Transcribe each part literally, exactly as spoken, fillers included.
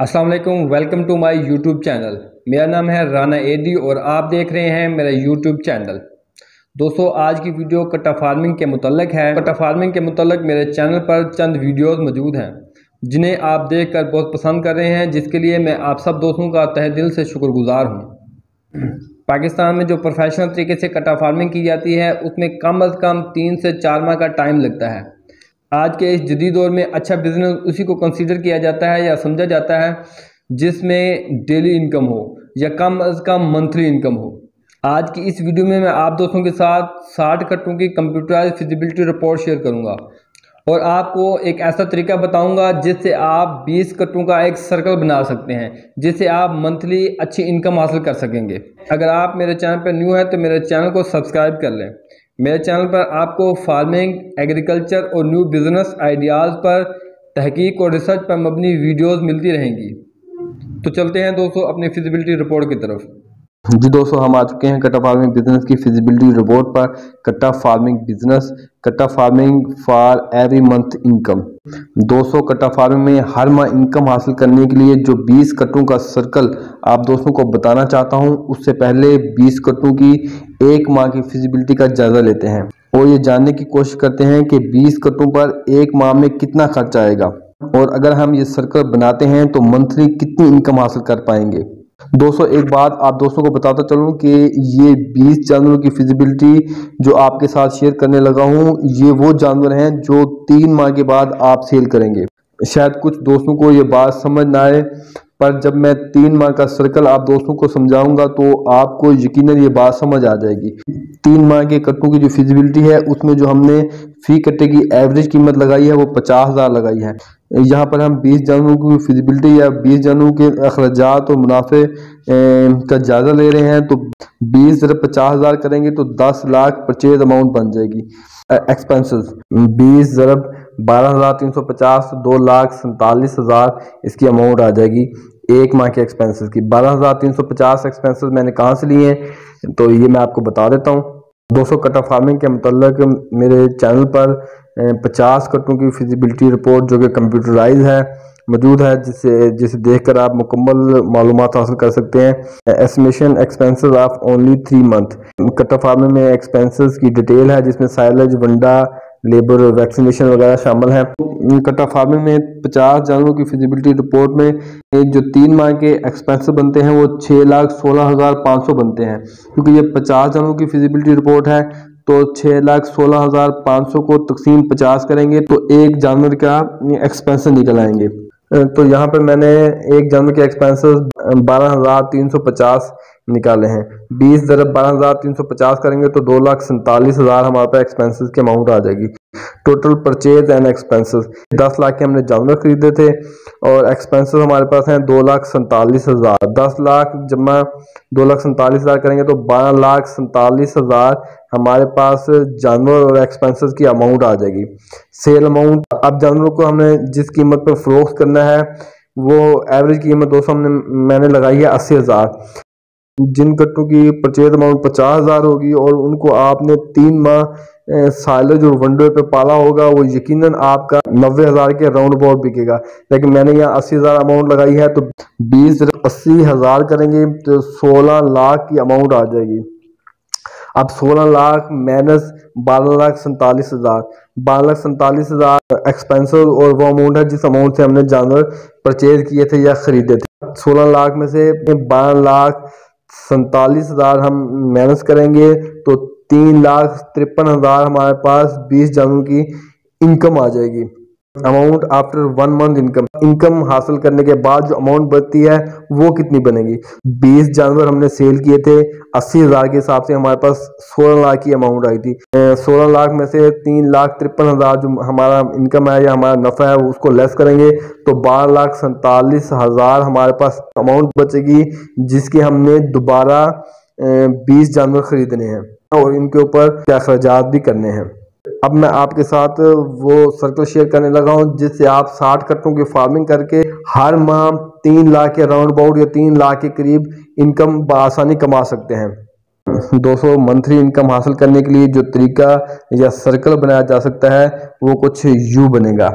अस्सलाम वालेकुम, welcome to my YouTube channel. मेरा नाम है राना एडी और आप देख रहे हैं मेरा यूट्यूब चैनल। दोस्तों, आज की वीडियो कट्टा फार्मिंग के मुतल्लक है। कट्टा फार्मिंग के मुतल्लक मेरे चैनल पर चंद वीडियोस मौजूद हैं जिन्हें आप देखकर बहुत पसंद कर रहे हैं, जिसके लिए मैं आप सब दोस्तों का तहे दिल से शुक्रगुजार हूँ। पाकिस्तान में जो प्रोफेशनल तरीके से कट्टा फार्मिंग की जाती है उसमें कम अज़ कम तीन से चार माह का टाइम लगता है। आज के इस जदीद दौर में अच्छा बिजनेस उसी को कंसीडर किया जाता है या समझा जाता है जिसमें डेली इनकम हो या कम अज़ कम मंथली इनकम हो। आज की इस वीडियो में मैं आप दोस्तों के साथ साठ कट्टों की कंप्यूटराइज्ड फिजिबिलिटी रिपोर्ट शेयर करूंगा और आपको एक ऐसा तरीका बताऊंगा जिससे आप बीस कट्टों का एक सर्कल बना सकते हैं, जिससे आप मंथली अच्छी इनकम हासिल कर सकेंगे। अगर आप मेरे चैनल पर न्यू हैं तो मेरे चैनल को सब्सक्राइब कर लें। मेरे चैनल पर आपको फार्मिंग, एग्रीकल्चर और न्यू बिजनेस आइडियाज़ पर तहकीक और रिसर्च पर मबनी वीडियोस मिलती रहेंगी। तो चलते हैं दोस्तों अपनी फिजिबिलिटी रिपोर्ट की तरफ। जी दोस्तों, हम आ चुके हैं कट्टा फार्मिंग बिजनेस की फिजिबिलिटी रिपोर्ट पर। कट्टा फार्मिंग बिजनेस, कट्टा farming for every month income. दोस्तों, कट्टा फार्मिंग में हर माह इनकम हासिल करने के लिए जो बीस कट्टों का सर्कल आप दोस्तों को बताना चाहता हूं, उससे पहले बीस कट्टों की एक माह की फिजिबिलिटी का जायजा लेते हैं और ये जानने की कोशिश करते हैं कि बीस कट्टों पर एक माह में कितना खर्च आएगा और अगर हम ये सर्कल बनाते हैं तो मंथली कितनी इनकम हासिल कर पाएंगे। दोस्तों, एक बात आप दोस्तों को बताता चलूँ कि ये बीस जानवरों की फिजिबिलिटी जो आपके साथ शेयर करने लगा हूँ, ये वो जानवर हैं जो तीन माह के बाद आप सेल करेंगे। शायद कुछ दोस्तों को ये बात समझ ना आए, पर जब मैं तीन माह का सर्कल आप दोस्तों को समझाऊंगा तो आपको यकीनन ये बात समझ आ जाएगी। तीन माह के कट्टों की जो फिजिबिलिटी है उसमें जो हमने फी कट्टे की एवरेज कीमत लगाई है वो पचास हज़ार लगाई है। यहाँ पर हम बीस जानवरों की फिजिबिलिटी या बीस जानवरों के अखराजात और मुनाफे का जायजा ले रहे हैं, तो बीस जरा पचास हज़ार करेंगे तो दस लाख परचेज अमाउंट बन जाएगी। एक्सपेंसेस बीस जरब बारह हज़ार तीन सौ पचास, दो लाख सैंतालीस हज़ार इसकी अमाउंट आ जाएगी एक माह के एक्सपेंसेस की। बारह हज़ार तीन सौ पचास एक्सपेंसेस मैंने कहाँ से लिए हैं तो ये मैं आपको बता देता हूँ। दोस्तों, कट्टा फार्मिंग के मतलब मेरे चैनल पर पचास कट्टों की फिजिबिलिटी रिपोर्ट जो कि कंप्यूटराइज है मौजूद है, जिसे जिसे देखकर आप मुकम्मल मालूमात हासिल कर सकते हैं। Estimation expenses of only three month. कट्टा फार्मिंग में एक्सपेंसेस की डिटेल है जिसमें साइलेज, वंडा, लेबर, वैक्सीनेशन वगैरह शामिल हैं। कट्टा फार्मिंग में पचास जानवरों की फिजिबिलिटी रिपोर्ट में जो तीन माह के एक्सपेंसेस बनते हैं वो छः लाख सोलह हज़ार पाँच सौ बनते हैं। क्योंकि ये पचास जानवरों की फिजिबिलिटी रिपोर्ट है तो छः लाख सोलह हज़ार पाँच सौ को तकसीम पचास करेंगे तो एक जानवर का एक्सपेंसेस निकल आएंगे। तो यहाँ पर मैंने एक जानवर के एक्सपेंसेस बारह हज़ार तीन सौ पचास निकाले हैं। बीस जरब बारह हज़ार तीन सौ पचास करेंगे तो दो लाख सैंतालीस हज़ार हमारे पास एक्सपेंसेस की अमाउंट आ जाएगी। टोटल परचेज एंड एक्सपेंसेस दस लाख के हमने जानवर खरीदे थे और एक्सपेंसेस हमारे पास हैं दो लाख सैंतालीस हज़ार। दस लाख जमा दो लाख सैंतालीस हज़ार करेंगे तो बारह लाख सैंतालीस हज़ार हमारे पास जानवर और एक्सपेंसेस की अमाउंट आ जाएगी। सेल अमाउंट, अब जानवरों को हमने जिस कीमत पर फ़रोख्त करना है वो एवरेज कीमत दोस्तों हमने मैंने लगाई है अस्सी हज़ार। जिन कट्टों की परचेज अमाउंट पचास हज़ार होगी और उनको आपने तीन माह साइलेज और वनडे पे पाला होगा वो यकीनन आपका नब्बे हज़ार के राउंड अबाउट बिकेगा, लेकिन मैंने यहाँ अस्सी हज़ार अमाउंट लगाई है तो बीस अस्सी हज़ार करेंगे तो सोलह लाख की अमाउंट आ जाएगी। अब सोलह लाख माइनस बारह लाख सैंतालीस हज़ार, बारह लाख सैंतालीस हज़ार एक्सपेंसेस और वो अमाउंट है जिस अमाउंट से हमने जानवर परचेज किए थे या ख़रीदे थे। सोलह लाख में से बारह लाख सैंतालीस हज़ार हम माइनस करेंगे तो तीन लाख तिरपन हज़ार हमारे पास बीस जानवरों की इनकम आ जाएगी। Amount after one month income, income हासिल करने के बाद जो अमाउंट बचती है वो कितनी बनेगी। बीस जानवर हमने सेल किए थे अस्सी हज़ार के हिसाब से, हमारे पास सोलह लाख की अमाउंट आई थी। सोलह लाख में से तीन लाख तिरपन हज़ार जो हमारा इनकम है या हमारा नफ़ा है उसको लेस करेंगे तो बारह लाख सैंतालीस हज़ार हमारे पास अमाउंट बचेगी जिसके हमने दोबारा बीस जानवर खरीदने हैं और इनके ऊपर अखराजात भी करने हैं। अब मैं आपके साथ वो सर्कल शेयर करने लगा हूँ जिससे आप साठ कट्टों की फार्मिंग करके हर माह तीन लाख के राउंड अबाउट या तीन लाख के करीब इनकम आसानी कमा सकते हैं। दो सौ मंथली इनकम हासिल करने के लिए जो तरीका या सर्कल बनाया जा सकता है वो कुछ यूँ बनेगा।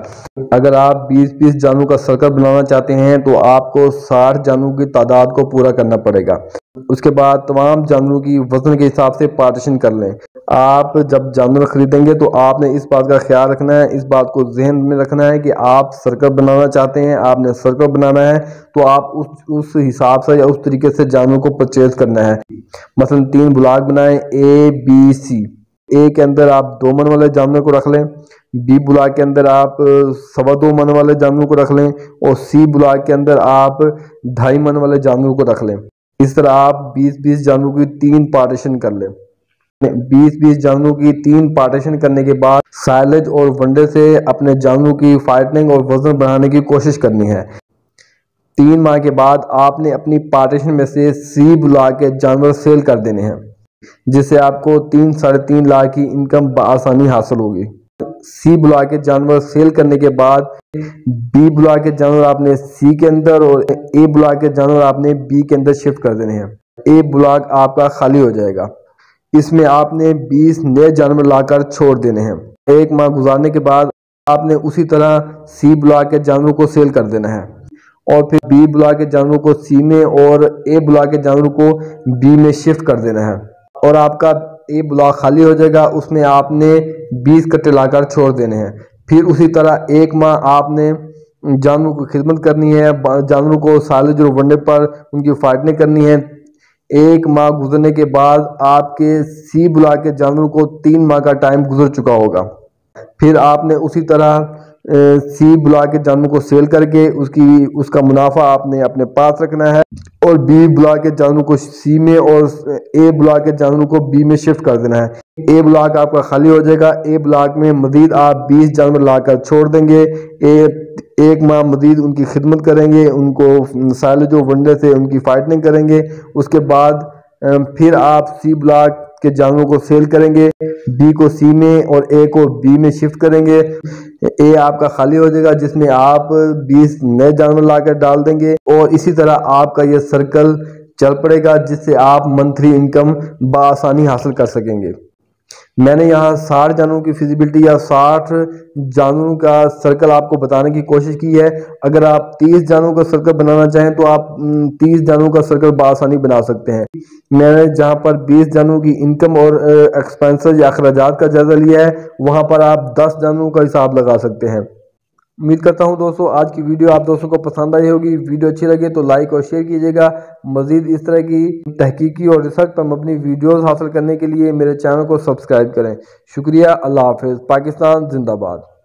अगर आप बीस बीस जानू का सर्कल बनाना चाहते हैं तो आपको साठ जानू की तादाद को पूरा करना पड़ेगा। उसके बाद तमाम जानवरों की वजन के हिसाब से पार्टीशन कर लें। आप जब जानवर खरीदेंगे तो आपने इस बात का ख्याल रखना है, इस बात को जहन में रखना है कि आप सर्कल बनाना चाहते हैं, आपने सर्कल बनाना है तो आप उस उस हिसाब से या उस तरीके से जानवरों को परचेज करना है। मसलन तीन ब्लॉक बनाएं ए बी सी। ए के अंदर आप दो मन वाले जानवर को रख लें, बी ब्लॉक के अंदर आप सवा दो मन वाले जानवर को रख लें और सी ब्लॉक के अंदर आप ढाई मन वाले जानवर को रख लें। इस तरह आप बीस बीस जानवरों की तीन पार्टीशन कर लें। बीस बीस जानवरों की तीन पार्टीशन करने के बाद साइलेज और वनडे से अपने जानवरों की फाइटनिंग और वजन बढ़ाने की कोशिश करनी है। तीन माह के बाद आपने अपनी पार्टीशन में से सी बुला के जानवर सेल कर देने हैं, जिससे आपको तीन साढ़े तीन लाख की इनकम बआसानी हासिल होगी। सी बुला के जानवर सेल करने के बाद बी बुला के जानवर आपने सी के अंदर और ए बुला के जानवर आपने बी के अंदर शिफ्ट कर देने हैं। ए ब्लॉक आपका खाली हो जाएगा, इसमें आपने बीस नए जानवर लाकर छोड़ देने हैं। एक माह गुजारने के बाद आपने उसी तरह सी ब्लॉक के जानवरों को सेल कर देना है और फिर बी ब्लॉक के जानवरों को सी में और ए ब्लॉक के जानवरों को बी में शिफ्ट कर देना है और आपका ए ब्लॉक खाली हो जाएगा, उसमें आपने बीस कट्टे लाकर छोड़ देने हैं। फिर उसी तरह एक माह आपने जानवरों की खिदमत करनी है, जानवरों को सालज और वनडे पर उनकी फाइटने करनी है। एक माह गुजरने के बाद आपके सी ब्लॉक के जानवरों को तीन माह का टाइम गुजर चुका होगा। फिर आपने उसी तरह सी ब्लॉक के जानवरों को सेल करके उसकी उसका मुनाफा आपने अपने पास रखना है और बी ब्लॉक के जानवरों को सी में और ए ब्लॉक के जानवरों को बी में शिफ्ट कर देना है। ए ब्लॉक आपका खाली हो जाएगा। ए ब्लॉक में मजीद आप बीस जानवर लाकर छोड़ देंगे। ए एक माह मजीद उनकी खिदमत करेंगे, उनको साइलेज और वनडे से उनकी फाइटिंग करेंगे। उसके बाद फिर आप सी ब्लॉक के जानवरों को सेल करेंगे, बी को सी में और ए को बी में शिफ्ट करेंगे। ए आपका खाली हो जाएगा, जिसमें आप बीस नए जानवर लाकर डाल देंगे और इसी तरह आपका यह सर्कल चल पड़ेगा, जिससे आप मंथली इनकम बआसानी हासिल कर सकेंगे। मैंने यहाँ साठ जानवरों की फिजिबिलिटी या साठ जानवरों का सर्कल आपको बताने की कोशिश की है। अगर आप तीस जानवरों का सर्कल बनाना चाहें तो आप तीस जानवरों का सर्कल बआसानी बना सकते हैं। मैंने जहाँ पर बीस जानवरों की इनकम और एक्सपेंसेस या अखराजात का जायजा लिया है, वहाँ पर आप दस जानवरों का हिसाब लगा सकते हैं। उम्मीद करता हूं दोस्तों आज की वीडियो आप दोस्तों को पसंद आई होगी। वीडियो अच्छी लगे तो लाइक और शेयर कीजिएगा। मजीद इस तरह की तहकीकी और रिसर्च पर मबनी वीडियोस हासिल करने के लिए मेरे चैनल को सब्सक्राइब करें। शुक्रिया। अल्लाह हाफिज़। पाकिस्तान जिंदाबाद।